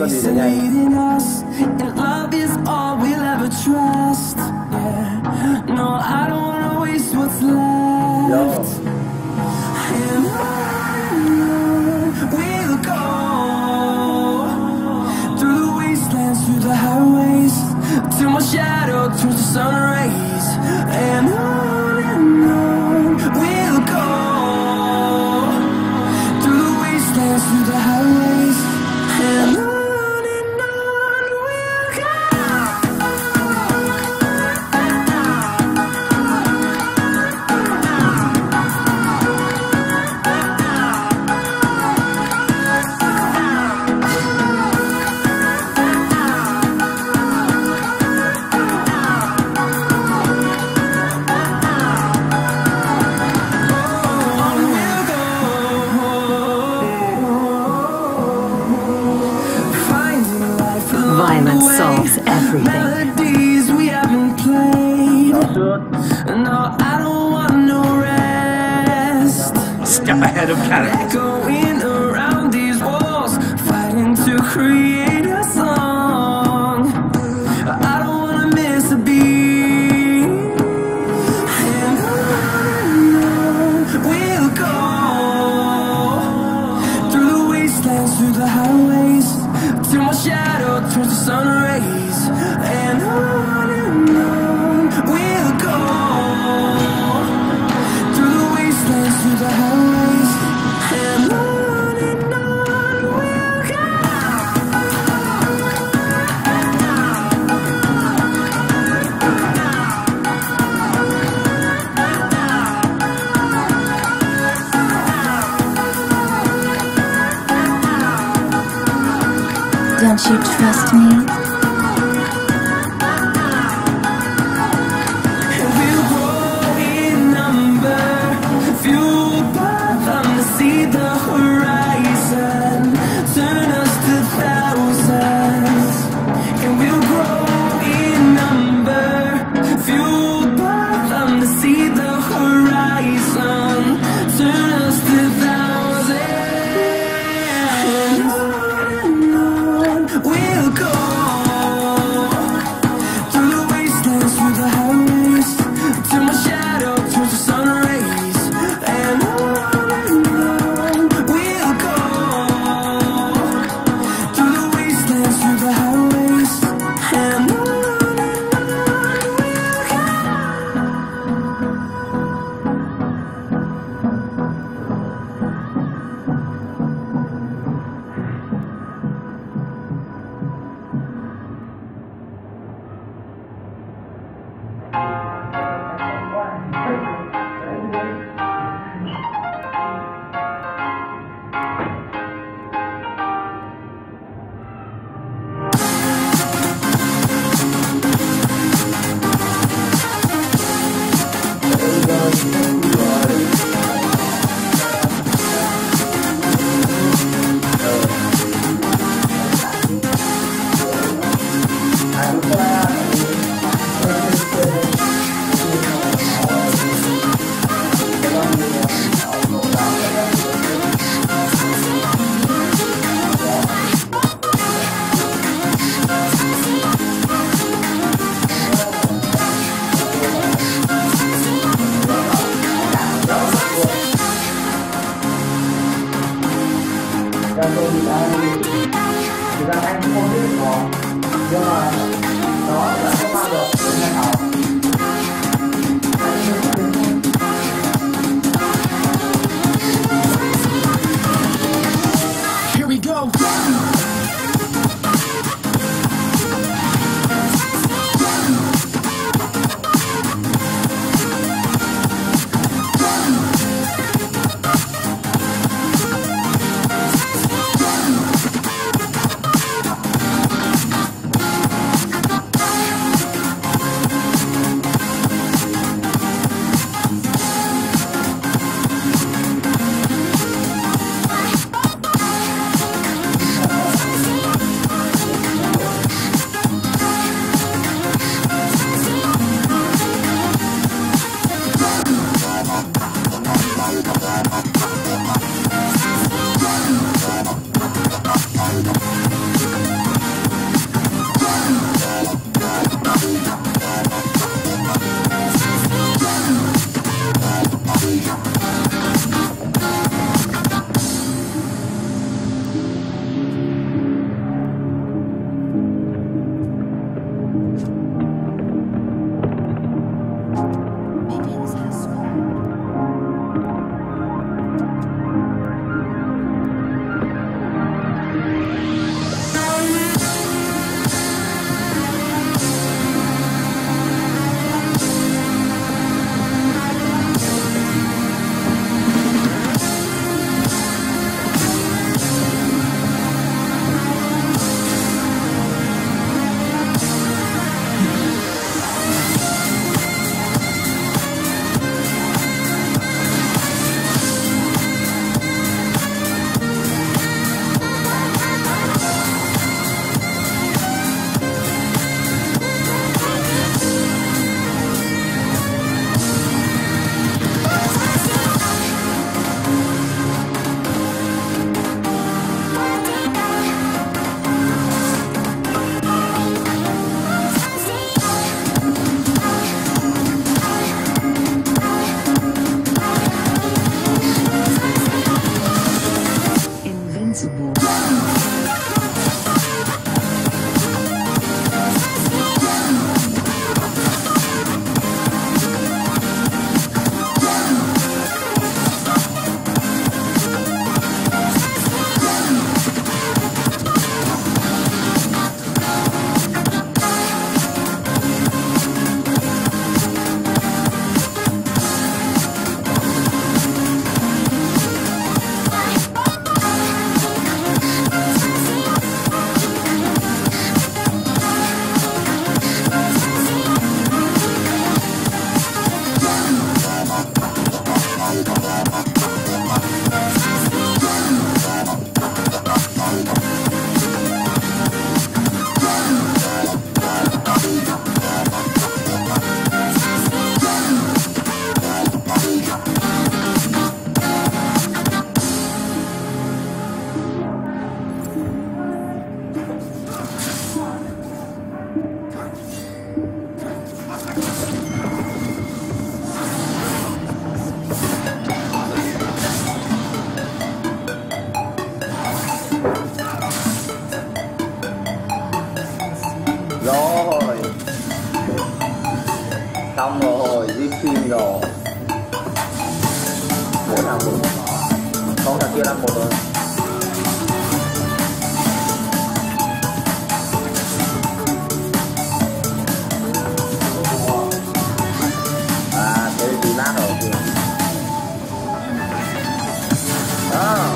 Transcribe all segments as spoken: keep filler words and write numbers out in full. misleading us, and love is all we'll ever trust. Yeah, no, I don't wanna waste what's left. Yo. And on we'll go through the wastelands, through the highways, till my shadow turns to sun rays. And on and on we'll go through the wastelands, through the highways. And on. Violence solves everything. Melodies we haven't played. No, I don't want no rest. Step ahead of character. Going around these walls, fighting to create a song. I don't wanna miss a beat. And on we'll go through the wastelands, through the highways, till my shadow turns to sun rays. And on and on we'll go through the wastelands, through the highways. And on. Don't you trust me? And we'll grow in number, fueled by them to see the horizon, turn us to thousands. And we'll grow in number, fueled by them to see the horizon, turn us to thousands. We'll go through the wastelands, through the highways, till my shadow turns to sun rays. And on we'll go through the wastelands, through the highways. And on kia là một rồi. À, thế thì lát rồi. Đó.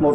Một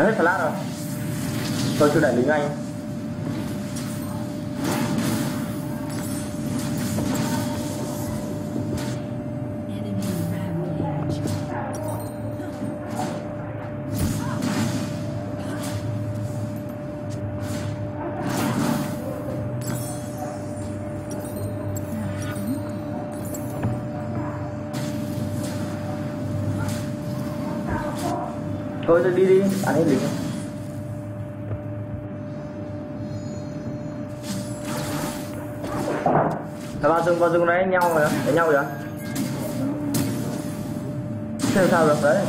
Nó hết flash rồi. Tôi chưa đẩy lính anh. Thôi đi đi, anh ấy lính. Vào rừng, vào rừng đấy nhau rồi, đánh nhau rồi. Thế sao được đấy?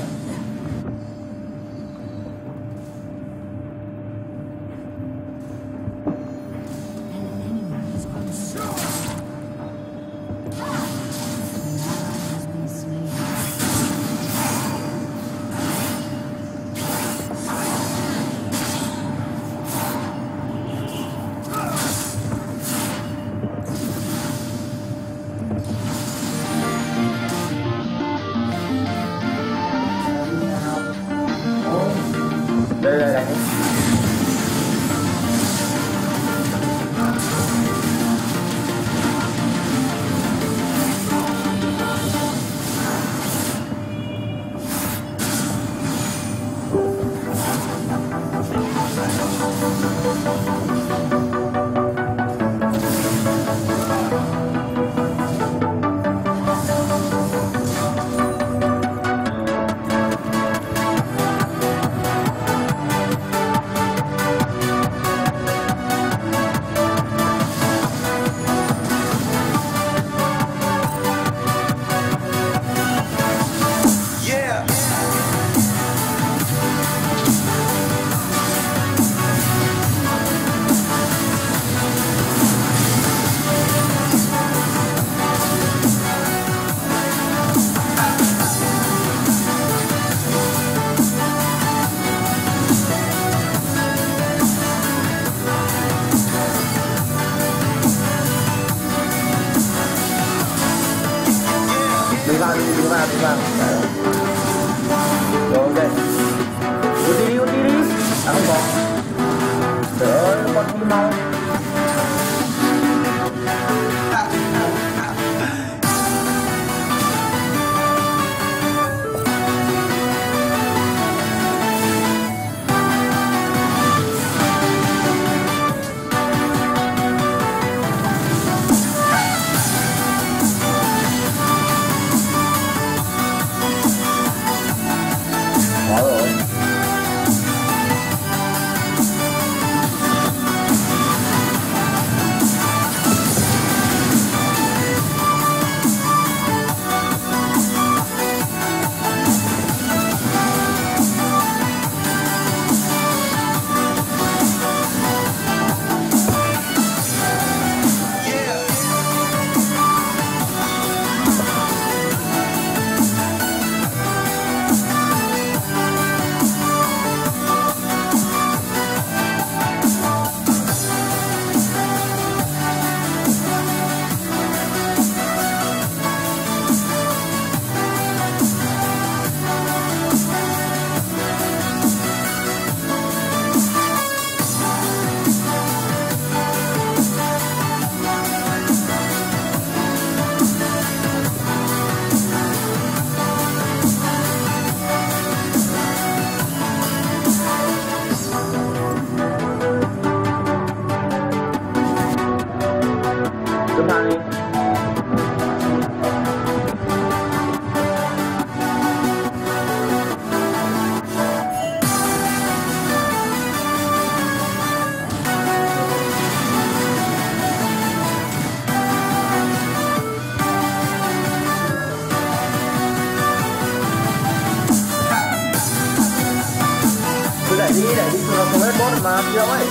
Mà nhiều ấy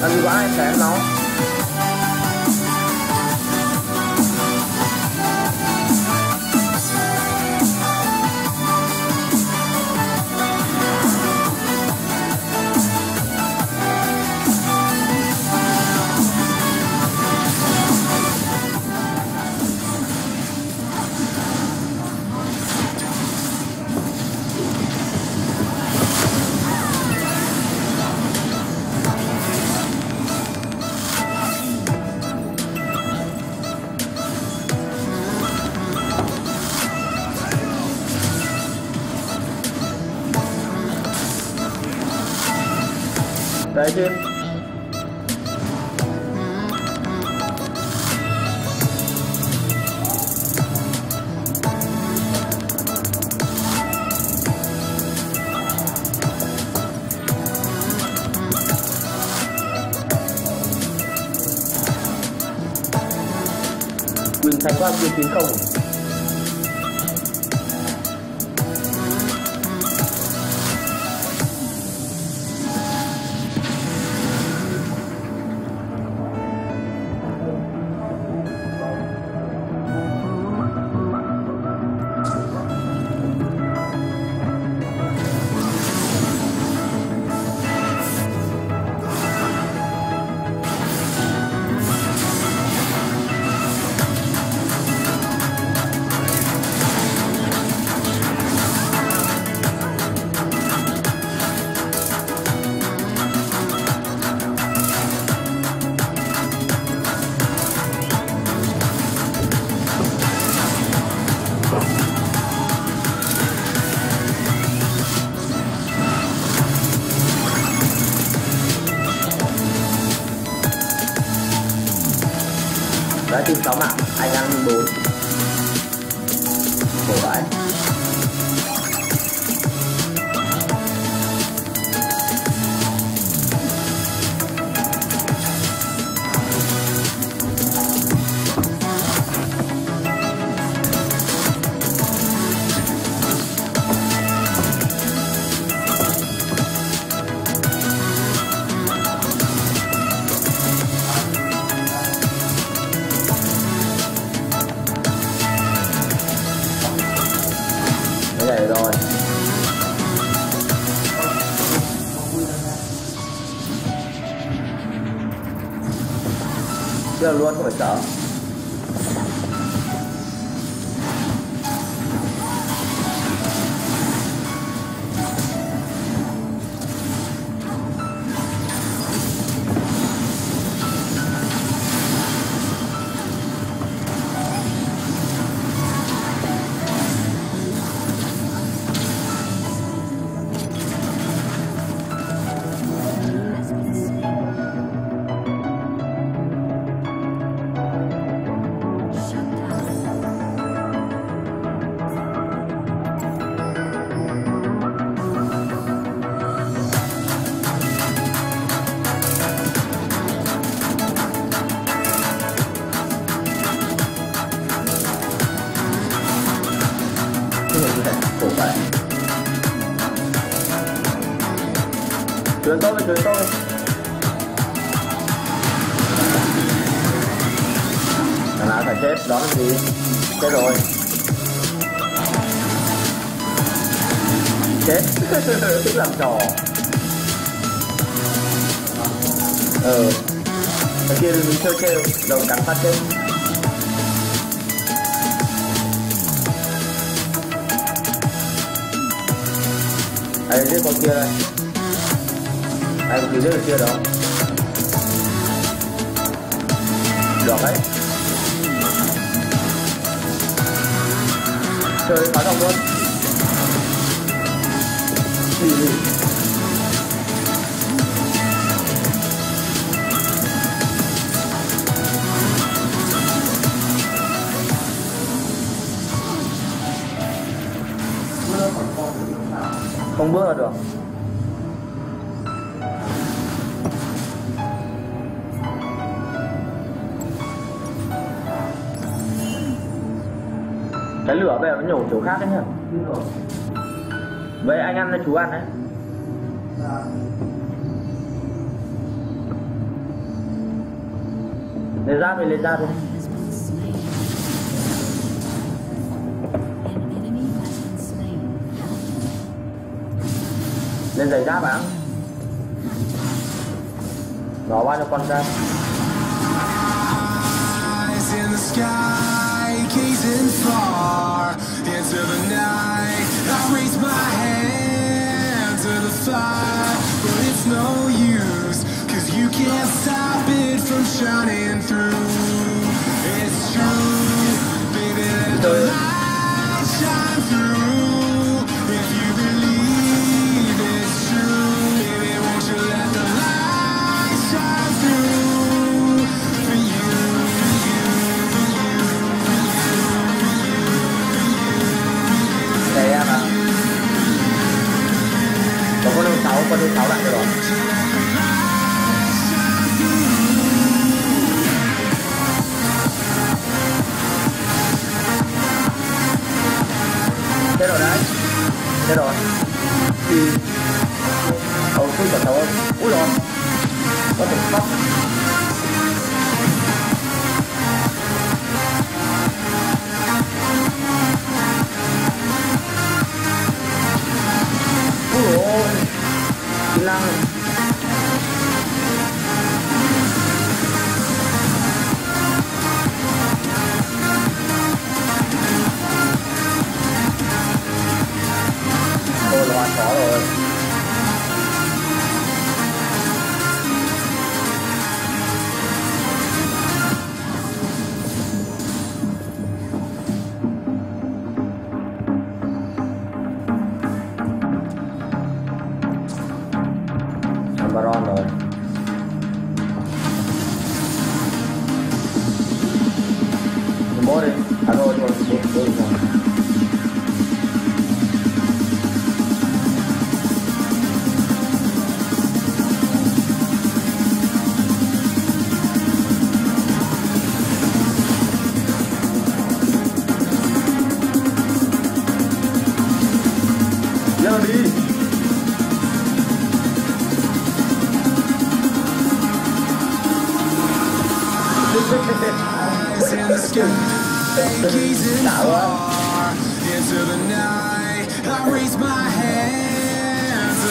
làm gì quá anh sẽ nóng đấy chứ. Mình thắng qua kia tiếng không. Đã tìm sáu mạng, anh ăn bốn. Khổ vãi. Rồi giờ luôn không phải sợ. Chuyển tôi, chuyển tôi. Thằng nào phải chết, đó là gì? Chết rồi. Chết. Thích làm trò. Ờ Thằng kia mình chơi kêu, đầu cắn phát chết. Ai giết con kia đây. Ai cũng giết được kia đâu. Được đấy. Chơi phá đồng luôn. Gì gì. Không bước là được. Cái lửa bây giờ nó nhổ chỗ khác đấy nhỉ. Vậy anh ăn đấy, chú ăn đấy. Để ra mình lên ra thôi. Lên giày ra bạn. Nó bao nhiêu con ra. If you believe it's true, baby, won't you let the light qua thứ sáu lại được rồi. Thế rồi đấy, thế rồi. Thì hầu cuối tuần đầu, cuối rồi, có thể khóc. Năng tôi là bạn có rồi. Baron rồi. Mori, à rồi rồi rồi. Giờ đi.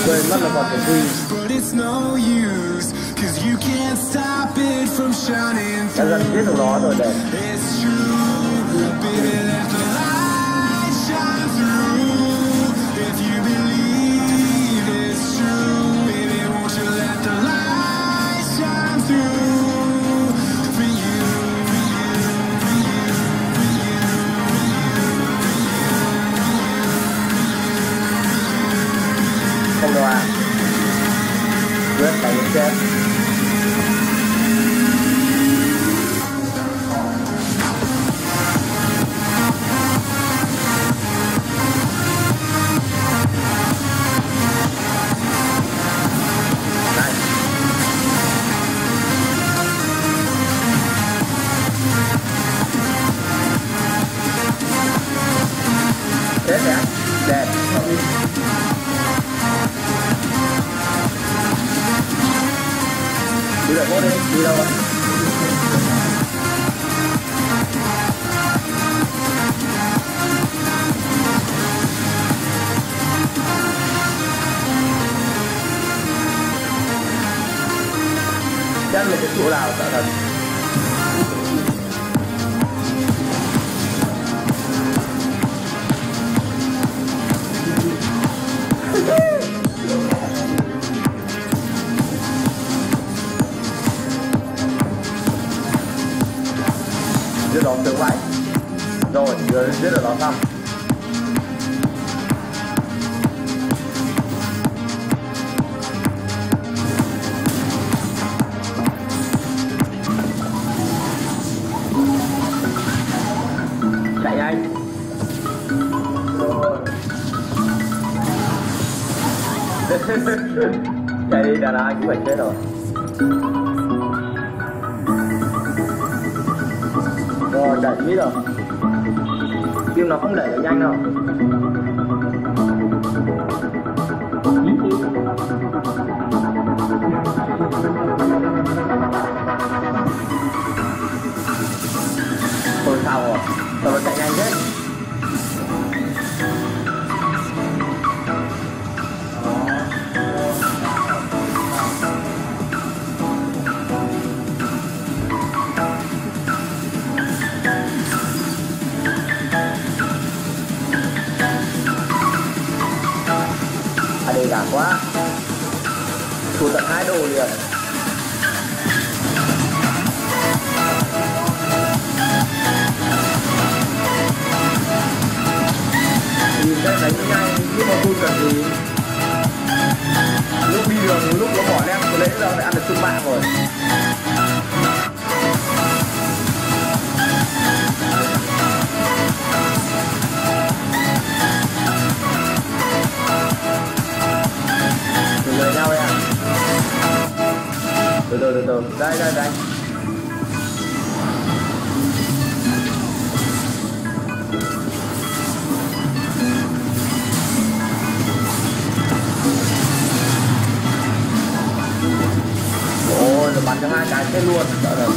Quên mất là còn phải quy. Đã dần biết được nó rồi đấy. Không đâu à, rất là những chết. Chết nè, đẹp, không đi. Đi đâu đi, đi đâu ạ? Chắc là cái chỗ nào sợ thật. Đưa đón tương lại. Rồi, đưa biết được nó xong. Chạy nhanh. Chạy đi, đà đà cũng phải chết rồi. Rồi đẩy biết rồi. Nhưng nó không đẩy được nhanh đâu. Thôi sao rồi. Tao phải chạy nhanh thế. Cảm quá. Thủ tận hai đồ liền. Nhìn đây đánh nhanh nhưng mà vui cần gì. Lúc đi đường lúc nó bỏ đem có lẽ giờ phải ăn được sung mạng rồi. Hãy subscribe cho kênh Ghiền Mì Gõ để không bỏ lỡ những video hấp dẫn. từ từ từ đây đây đây ôi nó bắn cho hai cái chết luôn đỡ được.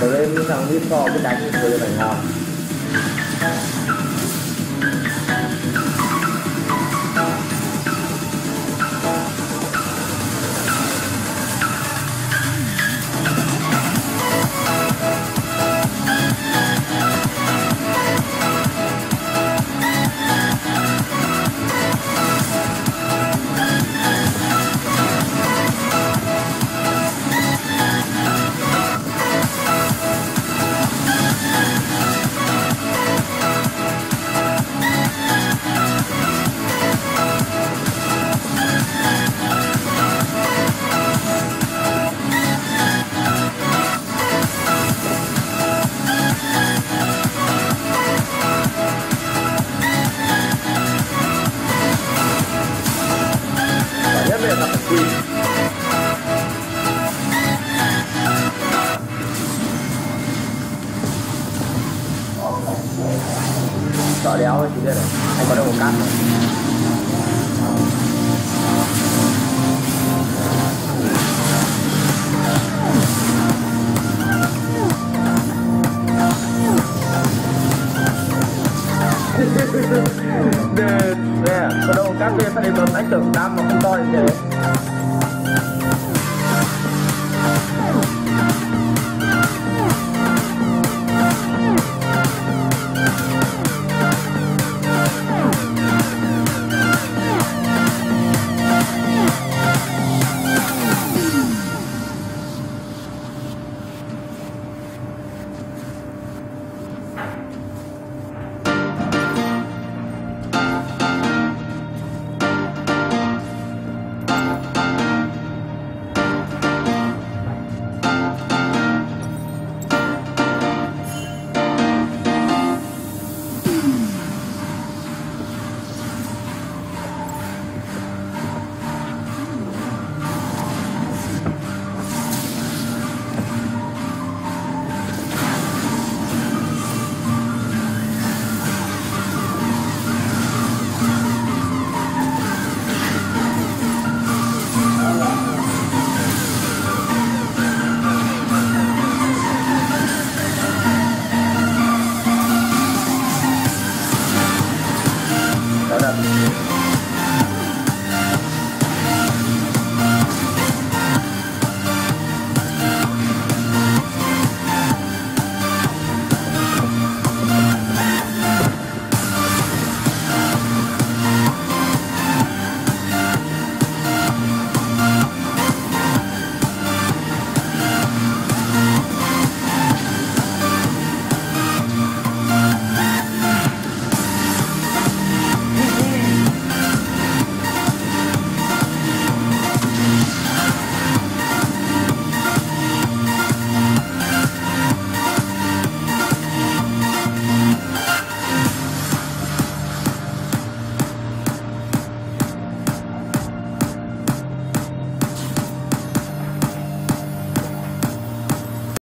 Tôi lên những thằng ít to cái đánh tôi lên phải ngon. Sợ đéo ấy, chú đây này, anh có đâu một cát rồi. Nè, có đâu một cát lên, sao đến bấm anh tưởng đam mà không to như thế. What up?